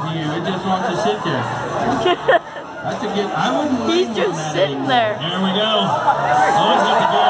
to you. It just wants to sit there. That's a good. I wouldn't. He's just sitting there. There we go. Always have to go.